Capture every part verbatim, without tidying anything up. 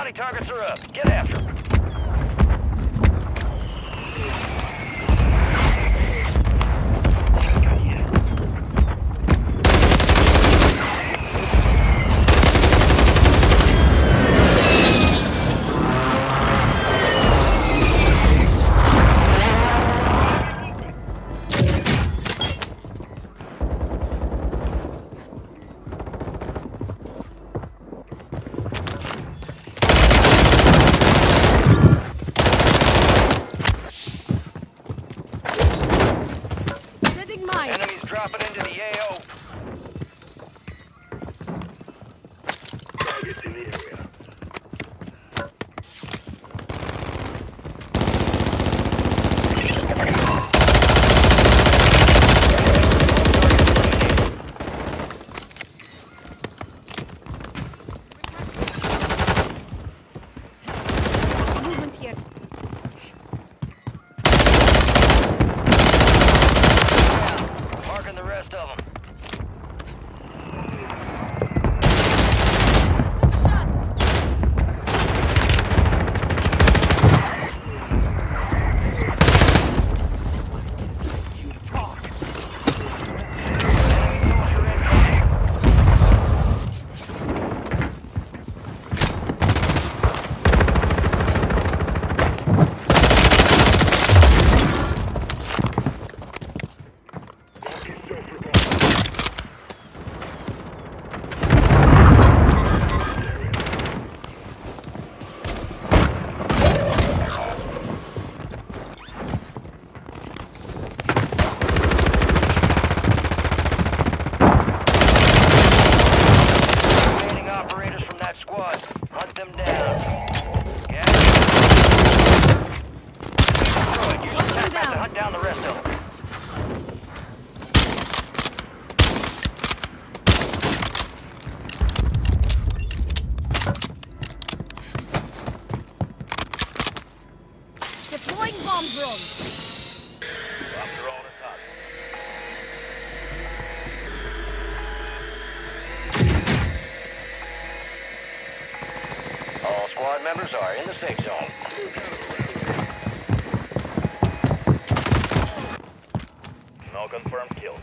bounty targets are up. Get after them. Dropping into the A O. Targets in the area. Movement here. Of them. Took a shot. You talk. Down the rest of them. Deploying bomb drones. Bomb drone atop. All squad members are in the safe zone. No confirmed kills.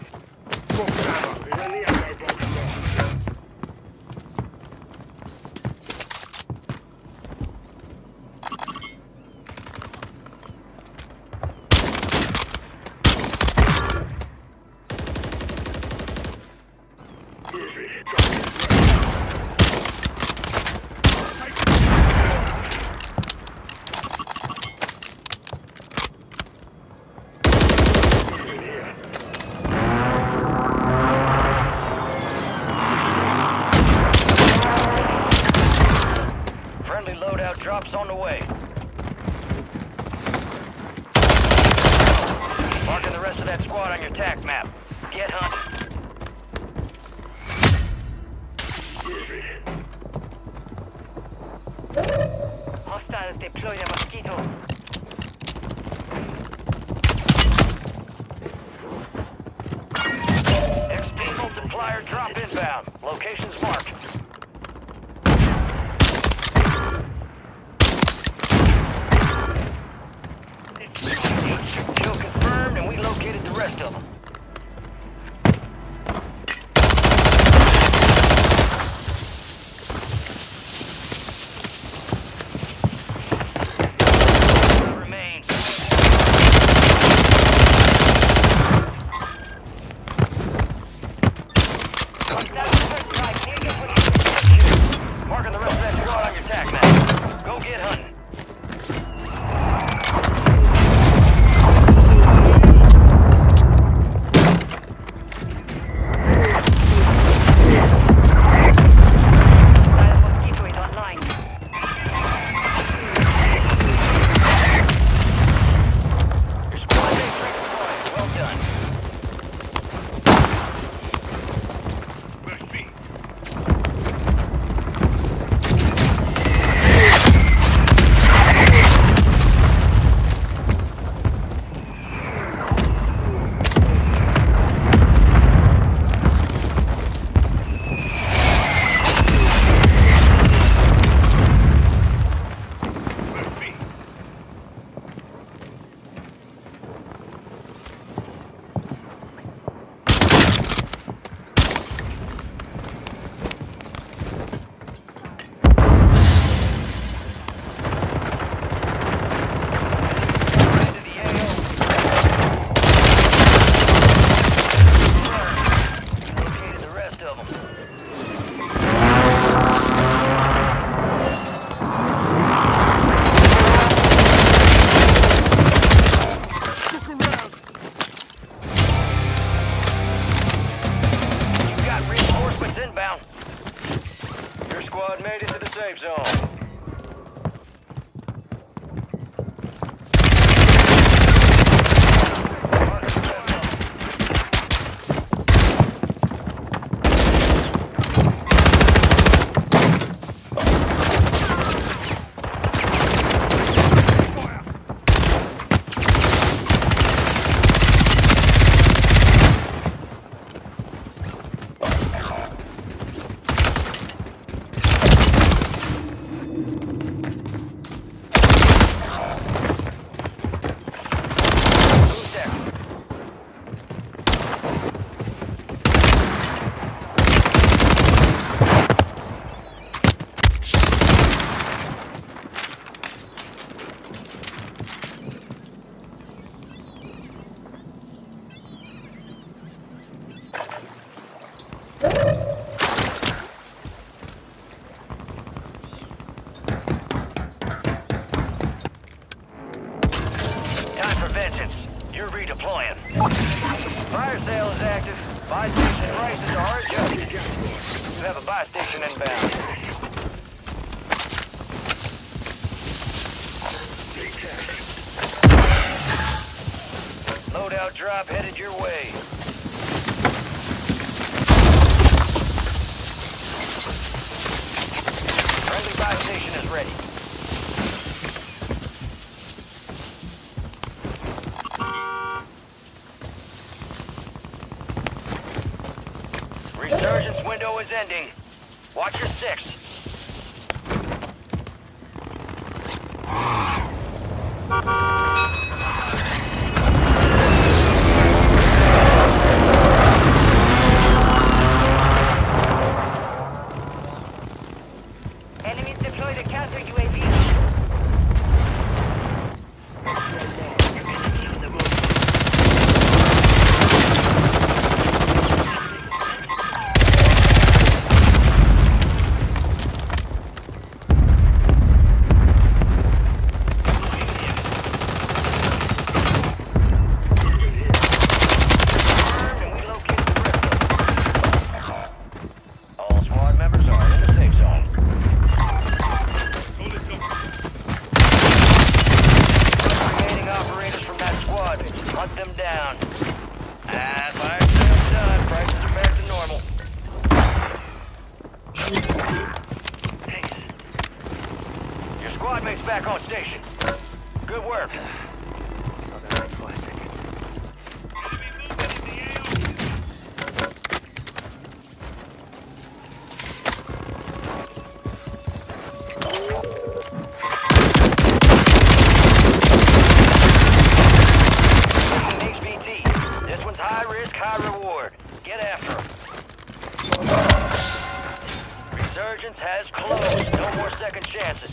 Loadout drops on the way. Marking the rest of that squad on your attack map. Get hunting. Hostiles deploy the Mosquito. X P multiplier drop inbound. Locations marked. Kill confirmed, and we located the rest of them. You're redeploying. Fire sale is active. Buy station prices are adjusted. You have a buy station inbound. Loadout drop headed your way. Friendly buy station is ready. Resurgence window is ending. Watch your six. Enemies deployed a counter U A V. Hunt them down. Ah, fire sale's done. Prices are back to normal. Thanks. Your squad mate's back on station. Good work. Another classic. Resurgence has closed. No more second chances.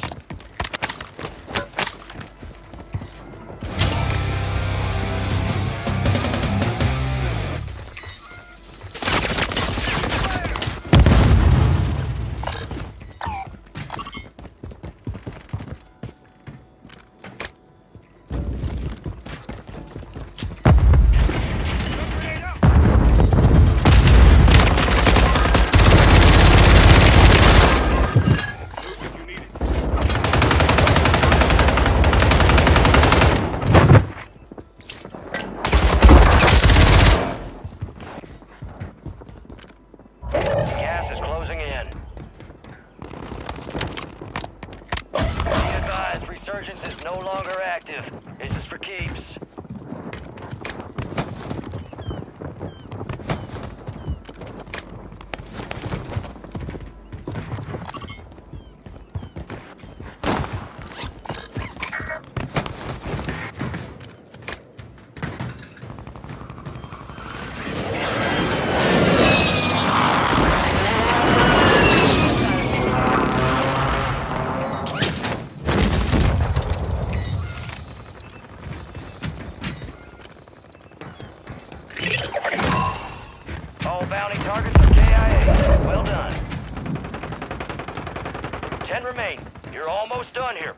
Resurgence is no longer active. This is for keeps. All bounty targets are K I A. Well done. Ten remain. You're almost done here.